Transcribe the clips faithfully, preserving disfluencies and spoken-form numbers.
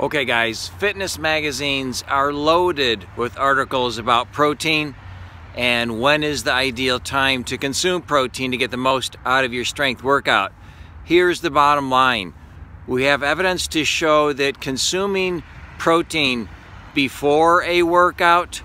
Okay guys, fitness magazines are loaded with articles about protein and when is the ideal time to consume protein to get the most out of your strength workout. Here's the bottom line. We have evidence to show that consuming protein before a workout,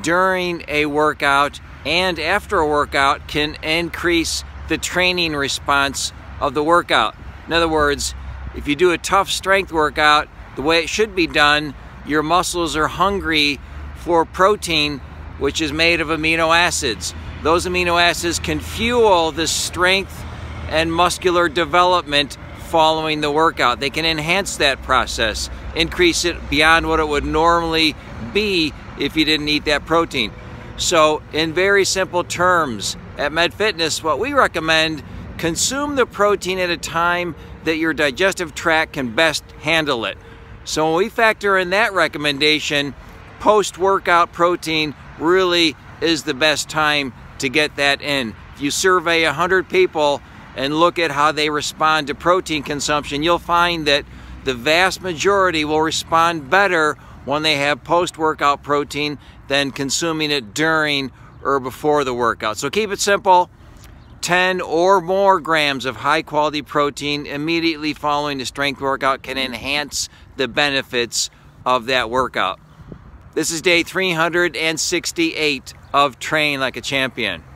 during a workout, and after a workout can increase the training response of the workout. In other words, if you do a tough strength workout the way it should be done, your muscles are hungry for protein, which is made of amino acids. Those amino acids can fuel the strength and muscular development following the workout. They can enhance that process, increase it beyond what it would normally be if you didn't eat that protein. So in very simple terms, at MedFitness, what we recommend, consume the protein at a time that your digestive tract can best handle it. So when we factor in that recommendation, post-workout protein really is the best time to get that in. If you survey one hundred people and look at how they respond to protein consumption, you'll find that the vast majority will respond better when they have post-workout protein than consuming it during or before the workout. So keep it simple. ten or more grams of high-quality protein immediately following a strength workout can enhance the benefits of that workout. This is day three hundred sixty-eight of Train Like a Champion.